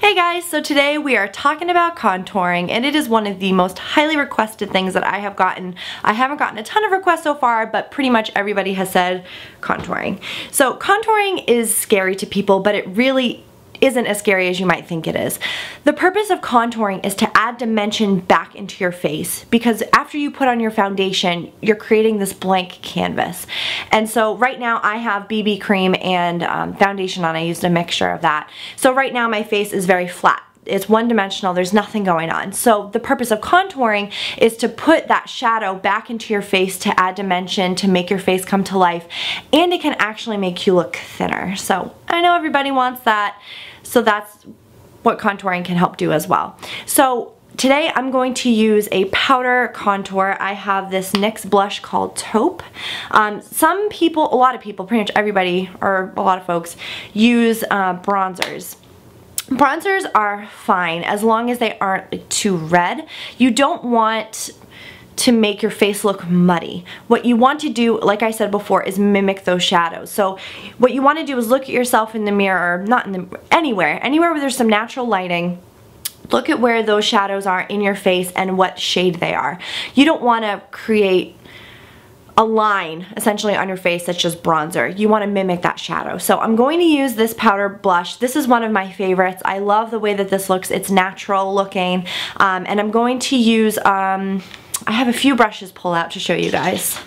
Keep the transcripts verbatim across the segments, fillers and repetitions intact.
Hey guys, so today we are talking about contouring, and it is one of the most highly requested things that I have gotten. I haven't gotten a ton of requests so far, but pretty much everybody has said contouring. So contouring is scary to people, but it really isn't as scary as you might think it is. The purpose of contouring is to add dimension back into your face, because after you put on your foundation, you're creating this blank canvas. And so right now I have B B cream and um, foundation on. I used a mixture of that. So right now my face is very flat. It's one-dimensional, there's nothing going on. So the purpose of contouring is to put that shadow back into your face, to add dimension, to make your face come to life, and it can actually make you look thinner. So I know everybody wants that, so that's what contouring can help do as well. So today I'm going to use a powder contour. I have this NYX blush called Taupe. Um, some people, a lot of people, pretty much everybody, or a lot of folks, use uh, bronzers. Bronzers are fine as long as they aren't like, too red. You don't want to make your face look muddy. What you want to do, like I said before, is mimic those shadows. So what you want to do is look at yourself in the mirror, not in the, anywhere, anywhere where there's some natural lighting. Look at where those shadows are in your face and what shade they are. You don't want to create a line essentially on your face that's just bronzer. You want to mimic that shadow. So I'm going to use this powder blush. This is one of my favorites. I love the way that this looks. It's natural looking. Um, and I'm going to use, um, I have a few brushes pulled out to show you guys.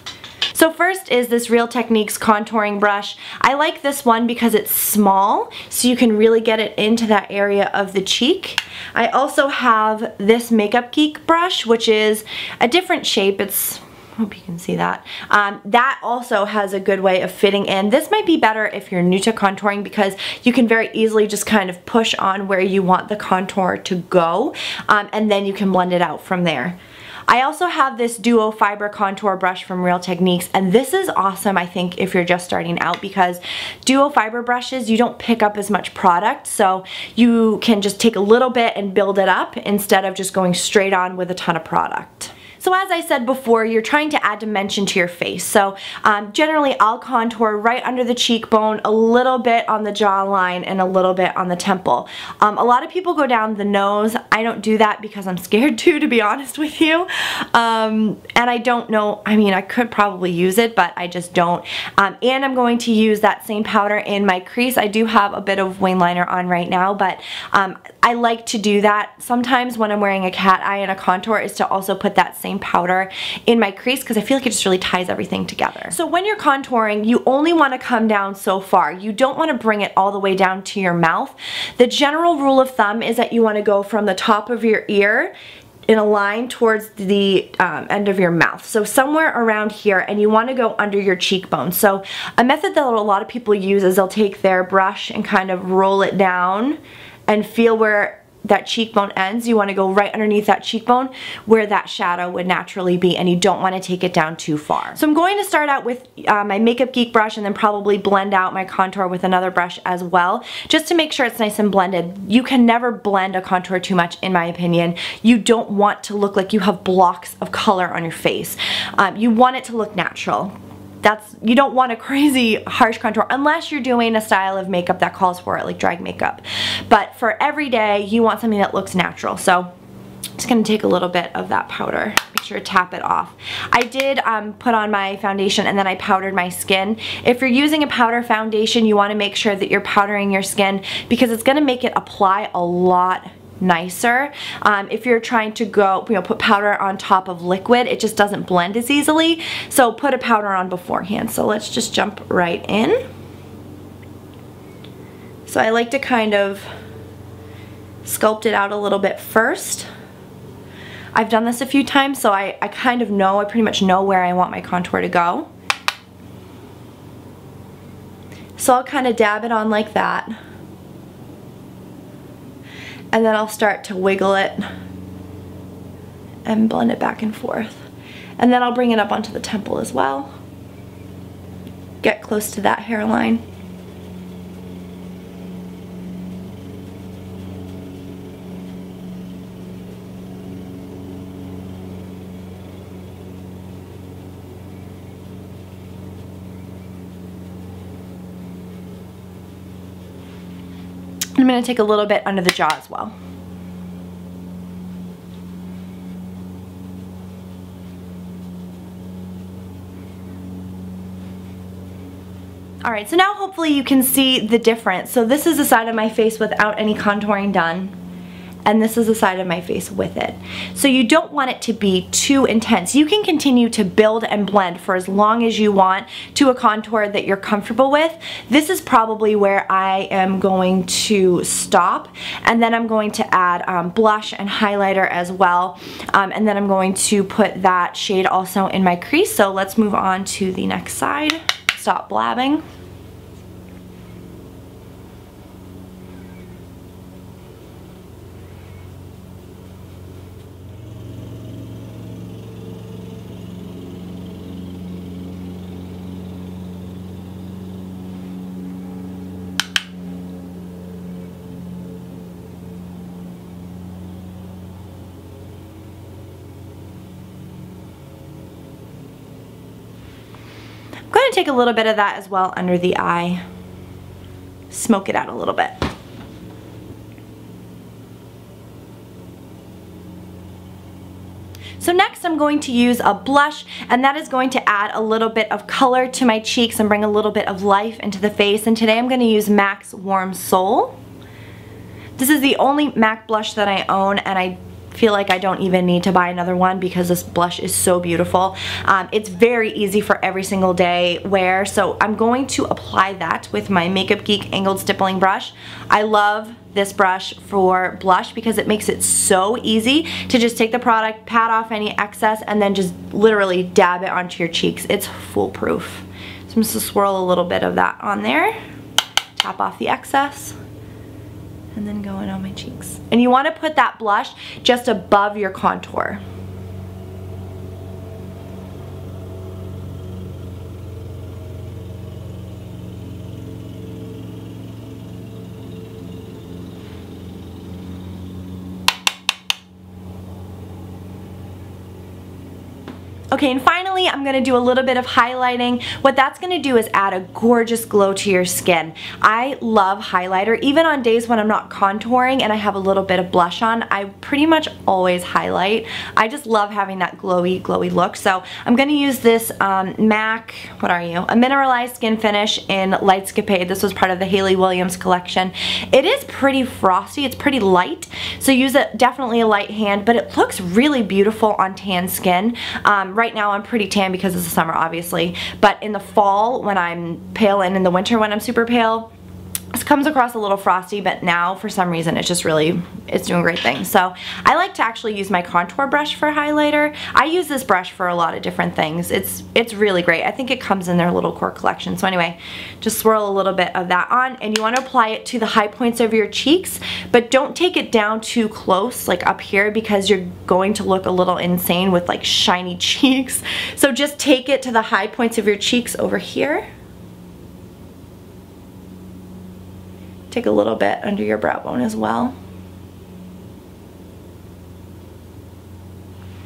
So first is this Real Techniques contouring brush. I like this one because it's small, so you can really get it into that area of the cheek. I also have this Makeup Geek brush, which is a different shape. It's hope you can see that. Um, that also has a good way of fitting in. This might be better if you're new to contouring, because you can very easily just kind of push on where you want the contour to go, um, and then you can blend it out from there. I also have this Duo Fiber Contour Brush from Real Techniques, and this is awesome, I think, if you're just starting out, because Duo Fiber brushes, you don't pick up as much product, so you can just take a little bit and build it up instead of just going straight on with a ton of product. So as I said before, you're trying to add dimension to your face. So um, generally I'll contour right under the cheekbone, a little bit on the jawline, and a little bit on the temple. Um, a lot of people go down the nose. I don't do that because I'm scared to, to be honest with you. Um, and I don't know, I mean, I could probably use it, but I just don't. Um, and I'm going to use that same powder in my crease. I do have a bit of wing liner on right now, but um, I like to do that sometimes when I'm wearing a cat eye and a contour, is to also put that same powder in my crease, because I feel like it just really ties everything together. So when you're contouring, you only want to come down so far. You don't want to bring it all the way down to your mouth. The general rule of thumb is that you want to go from the top of your ear in a line towards the um, end of your mouth. So somewhere around here, and you want to go under your cheekbone. So a method that a lot of people use is they'll take their brush and kind of roll it down and feel where that cheekbone ends. You want to go right underneath that cheekbone where that shadow would naturally be, and you don't want to take it down too far. So I'm going to start out with uh, my Makeup Geek brush, and then probably blend out my contour with another brush as well, just to make sure it's nice and blended. You can never blend a contour too much, in my opinion. You don't want to look like you have blocks of color on your face. Um, you want it to look natural. That's, you don't want a crazy harsh contour unless you're doing a style of makeup that calls for it, like drag makeup. But for every day, you want something that looks natural. So just gonna take a little bit of that powder. Make sure to tap it off. I did um, put on my foundation, and then I powdered my skin. If you're using a powder foundation, you wanna make sure that you're powdering your skin, because it's gonna make it apply a lot nicer. Um, if you're trying to go, you know, put powder on top of liquid, it just doesn't blend as easily. So put a powder on beforehand. So let's just jump right in. So I like to kind of sculpt it out a little bit first. I've done this a few times, so I, I kind of know, I pretty much know where I want my contour to go. So I'll kind of dab it on like that. And then I'll start to wiggle it and blend it back and forth. And then I'll bring it up onto the temple as well. Get close to that hairline. And I'm going to take a little bit under the jaw as well. All right, so now hopefully you can see the difference. So this is the side of my face without any contouring done, and this is the side of my face with it. So you don't want it to be too intense. You can continue to build and blend for as long as you want to a contour that you're comfortable with. This is probably where I am going to stop, and then I'm going to add um, blush and highlighter as well, um, and then I'm going to put that shade also in my crease. So let's move on to the next side. Stop blabbing. Take a little bit of that as well under the eye. Smoke it out a little bit. So next I'm going to use a blush, and that is going to add a little bit of color to my cheeks and bring a little bit of life into the face. And today I'm going to use MAC's Warm Soul. This is the only MAC blush that I own, and I feel like I don't even need to buy another one because this blush is so beautiful. Um, it's very easy for every single day wear, so I'm going to apply that with my Makeup Geek Angled Stippling Brush. I love this brush for blush because it makes it so easy to just take the product, pat off any excess, and then just literally dab it onto your cheeks. It's foolproof. So I'm just gonna swirl a little bit of that on there, tap off the excess, and then going on my cheeks. And you want to put that blush just above your contour. Okay, and finally, I'm gonna do a little bit of highlighting. What that's gonna do is add a gorgeous glow to your skin. I love highlighter. Even on days when I'm not contouring and I have a little bit of blush on, I pretty much always highlight. I just love having that glowy, glowy look. So I'm gonna use this um, MAC, what are you? A Mineralized Skin Finish in Lightscapade. This was part of the Hayley Williams collection. It is pretty frosty, it's pretty light. So use it, definitely a light hand, but it looks really beautiful on tan skin. Um, Right now I'm pretty tan because it's the summer, obviously, but in the fall when I'm pale and in the winter when I'm super pale, this comes across a little frosty, but now for some reason it's just really, it's doing great things. So I like to actually use my contour brush for highlighter. I use this brush for a lot of different things. It's, it's really great. I think it comes in their little core collection. So anyway, just swirl a little bit of that on, and you want to apply it to the high points of your cheeks, but don't take it down too close, like up here, because you're going to look a little insane with like shiny cheeks. So just take it to the high points of your cheeks over here. Take a little bit under your brow bone as well.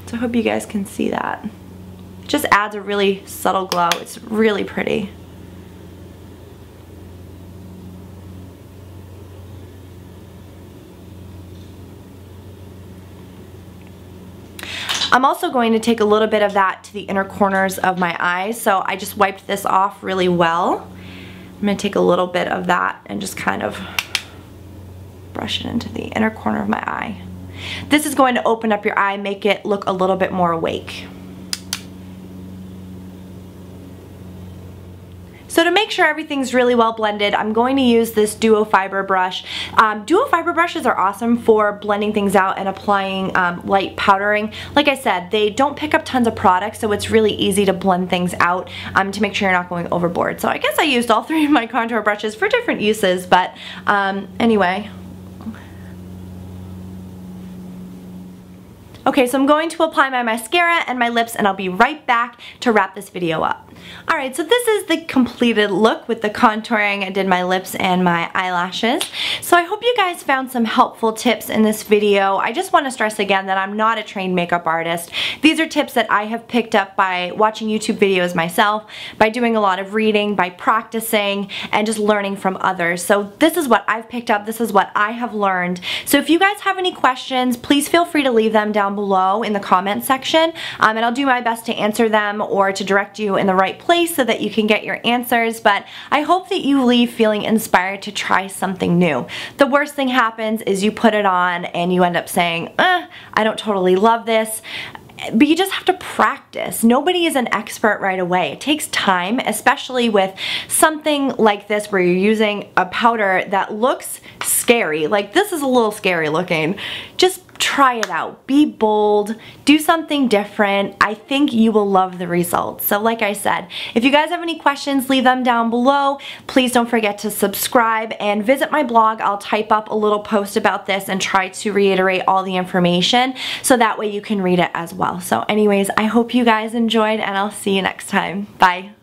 So I hope you guys can see that. It just adds a really subtle glow. It's really pretty. I'm also going to take a little bit of that to the inner corners of my eyes. So I just wiped this off really well. I'm going to take a little bit of that and just kind of brush it into the inner corner of my eye. This is going to open up your eye, make it look a little bit more awake. So to make sure everything's really well blended, I'm going to use this duo fiber brush. Um, duo fiber brushes are awesome for blending things out and applying um, light powdering. Like I said, they don't pick up tons of product, so it's really easy to blend things out um, to make sure you're not going overboard. So I guess I used all three of my contour brushes for different uses, but um, anyway. Okay, so I'm going to apply my mascara and my lips, and I'll be right back to wrap this video up. Alright, so this is the completed look with the contouring. I did my lips and my eyelashes. So I hope you guys found some helpful tips in this video. I just want to stress again that I'm not a trained makeup artist. These are tips that I have picked up by watching YouTube videos myself, by doing a lot of reading, by practicing, and just learning from others. So this is what I've picked up. This is what I have learned. So if you guys have any questions, please feel free to leave them down below in the comment section, um, and I'll do my best to answer them or to direct you in the right place so that you can get your answers. But I hope that you leave feeling inspired to try something new. The worst thing happens is you put it on and you end up saying, eh, I don't totally love this. But you just have to practice. Nobody is an expert right away. It takes time, especially with something like this where you're using a powder that looks scary. Like, this is a little scary looking. Just try it out. Be bold. Do something different. I think you will love the results. So like I said, if you guys have any questions, leave them down below. Please don't forget to subscribe and visit my blog. I'll type up a little post about this and try to reiterate all the information so that way you can read it as well. So anyways, I hope you guys enjoyed, and I'll see you next time. Bye.